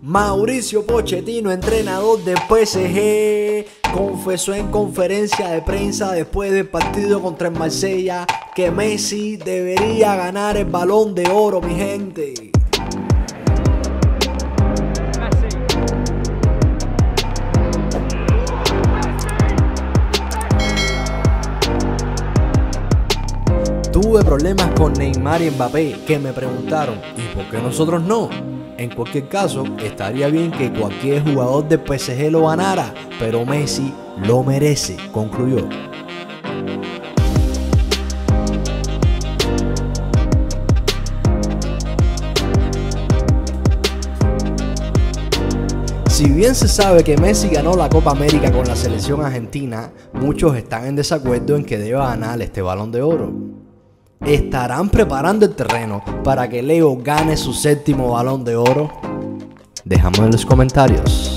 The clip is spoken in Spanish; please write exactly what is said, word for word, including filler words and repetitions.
Mauricio Pochettino, entrenador de P S G, confesó en conferencia de prensa después del partido contra el Marsella que Messi debería ganar el Balón de Oro, mi gente. Tuve problemas con Neymar y Mbappé, que me preguntaron, ¿y por qué nosotros no? En cualquier caso, estaría bien que cualquier jugador del P S G lo ganara, pero Messi lo merece, concluyó. Si bien se sabe que Messi ganó la Copa América con la selección argentina, muchos están en desacuerdo en que deba ganar este Balón de Oro. ¿Estarán preparando el terreno para que Leo gane su séptimo Balón de Oro? Déjame en los comentarios.